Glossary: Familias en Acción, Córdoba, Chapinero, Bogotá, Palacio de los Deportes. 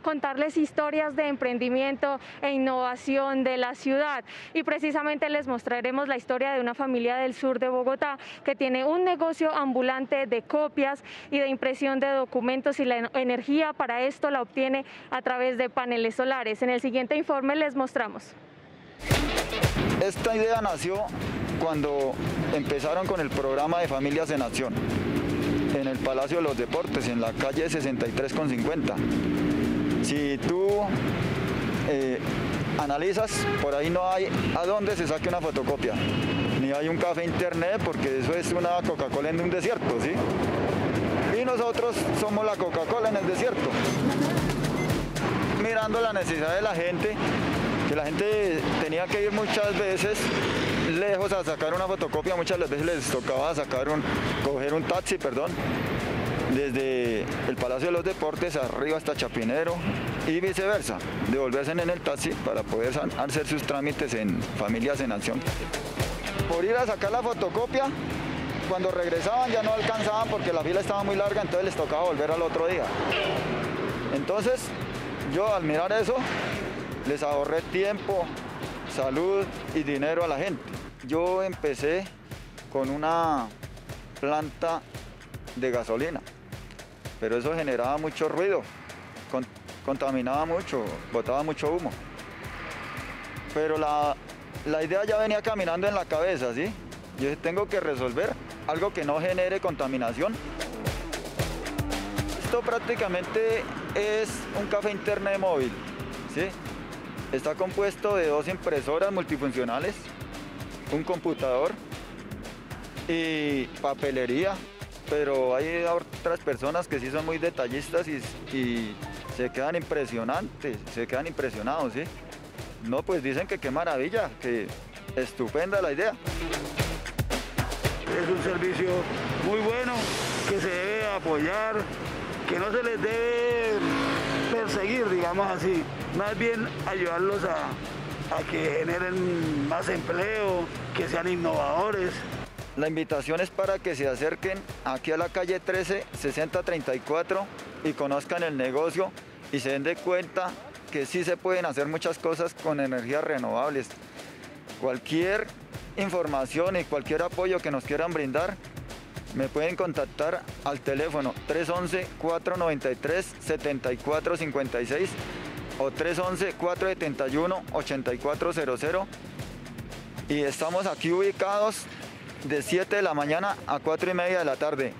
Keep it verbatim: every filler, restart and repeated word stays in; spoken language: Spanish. contarles historias de emprendimiento e innovación de la ciudad. Y precisamente les mostraremos la historia de una familia del sur de Bogotá que tiene un negocio ambulante de copias y de impresión de documentos, y la energía para esto la obtiene a través de paneles solares. En el siguiente informe les mostramos. Esta idea nació cuando empezaron con el programa de Familias en Acción en el Palacio de los Deportes, en la calle sesenta y tres con cincuenta. Si tú eh, analizas, por ahí no hay a dónde se saque una fotocopia, ni hay un café internet, porque eso es una Coca-Cola en un desierto, ¿sí? Y nosotros somos la Coca-Cola en el desierto, mirando la necesidad de la gente, que la gente tenía que ir muchas veces lejos a sacar una fotocopia, muchas veces les tocaba sacar un, coger un taxi, perdón, desde el Palacio de los Deportes arriba hasta Chapinero y viceversa, devolverse en el taxi para poder hacer sus trámites en Familias en Acción. Por ir a sacar la fotocopia, cuando regresaban ya no alcanzaban porque la fila estaba muy larga, entonces les tocaba volver al otro día. Entonces yo, al mirar eso, les ahorré tiempo, salud y dinero a la gente. Yo empecé con una planta de gasolina, pero eso generaba mucho ruido, con, contaminaba mucho, botaba mucho humo. Pero la, la idea ya venía caminando en la cabeza, ¿sí? Yo tengo que resolver algo que no genere contaminación. Esto prácticamente es un café internet móvil, ¿sí? Está compuesto de dos impresoras multifuncionales, un computador y papelería. Pero hay otras personas que sí son muy detallistas y, y se quedan impresionantes, se quedan impresionados, ¿sí? No, pues dicen que qué maravilla, que estupenda la idea. Es un servicio muy bueno, que se debe apoyar, que no se les debe perseguir, digamos así. Más bien ayudarlos a, a que generen más empleo, que sean innovadores. La invitación es para que se acerquen aquí a la calle trece sesenta treinta y cuatro y conozcan el negocio y se den de cuenta que sí se pueden hacer muchas cosas con energías renovables. Cualquier información y cualquier apoyo que nos quieran brindar, me pueden contactar al teléfono tres once cuatro noventa y tres setenta y cuatro cincuenta y seis o tres once cuatro setenta y uno ochenta y cuatro cero cero. Y estamos aquí ubicados de siete de la mañana a cuatro y media de la tarde.